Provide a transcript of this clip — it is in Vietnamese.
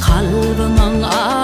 Kalbımın ağrı